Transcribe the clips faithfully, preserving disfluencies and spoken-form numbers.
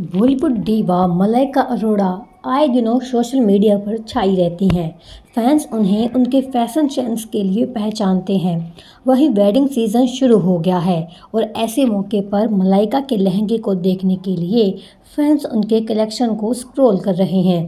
Bollywood diva Malaika Arora आए दिनों social media पर छाई रहती हैं। फैंस उन्हें उनके फैशन सेंस के लिए पहचानते हैं। वहीं वेडिंग सीजन शुरू हो गया है और ऐसे मौके पर मलाइका के लहंगे को देखने के लिए फैंस उनके कलेक्शन को स्क्रॉल कर रहे हैं।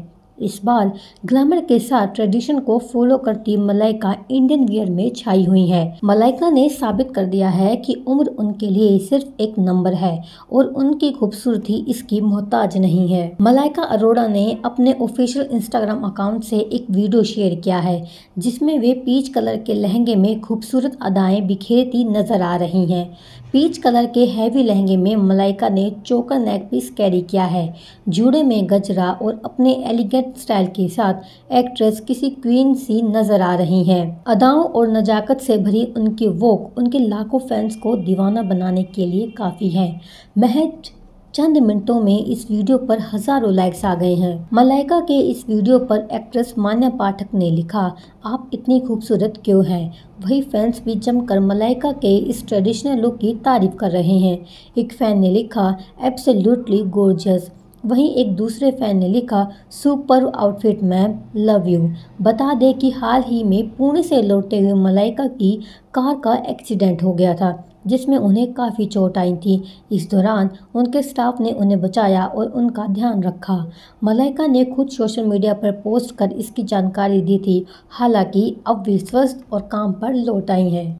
इस बार ग्लैमर के साथ ट्रेडिशन को फॉलो करती मलाइका इंडियन वियर में छाई हुई है। मलाइका ने साबित कर दिया है कि उम्र उनके लिए सिर्फ एक नंबर है और उनकी खूबसूरती इसकी मोहताज नहीं है। मलाइका अरोड़ा ने अपने ऑफिशियल इंस्टाग्राम अकाउंट से एक वीडियो शेयर किया है जिसमें वे पीच कलर के लहंगे में खूबसूरत अदाएं बिखेरती नजर आ रही हैं। पीच कलर के हैवी लहंगे में मलाइका ने चोकर नेक पीस कैरी किया है। जूड़े में गजरा और अपने एलिगेंट स्टाइल के साथ एक्ट्रेस किसी क्वीन सी नजर आ रही हैं। अदाओं और नजाकत से भरी उनकी वॉक उनके लाखों फैंस को दीवाना बनाने के लिए काफी है। महज चंद मिनटों में इस वीडियो पर हजारों लाइक्स आ गए हैं। मलाइका के इस वीडियो पर एक्ट्रेस मान्या पाठक ने लिखा, आप इतनी खूबसूरत क्यों हैं। वही फैंस भी जमकर मलाइका के इस ट्रेडिशनल लुक की तारीफ कर रहे हैं। एक फैन ने लिखा, एब्सोल्युटली गॉर्जियस। वहीं एक दूसरे फैन ने लिखा, super outfit ma'am, love you. बता दें कि हाल ही में पुणे से लौटते हुए मलाइका की कार का एक्सीडेंट हो गया था जिसमें उन्हें काफ़ी चोट आई थी। इस दौरान उनके स्टाफ ने उन्हें बचाया और उनका ध्यान रखा। मलाइका ने खुद सोशल मीडिया पर पोस्ट कर इसकी जानकारी दी थी। हालांकि अब वे स्वस्थ और काम पर लौट आई हैं।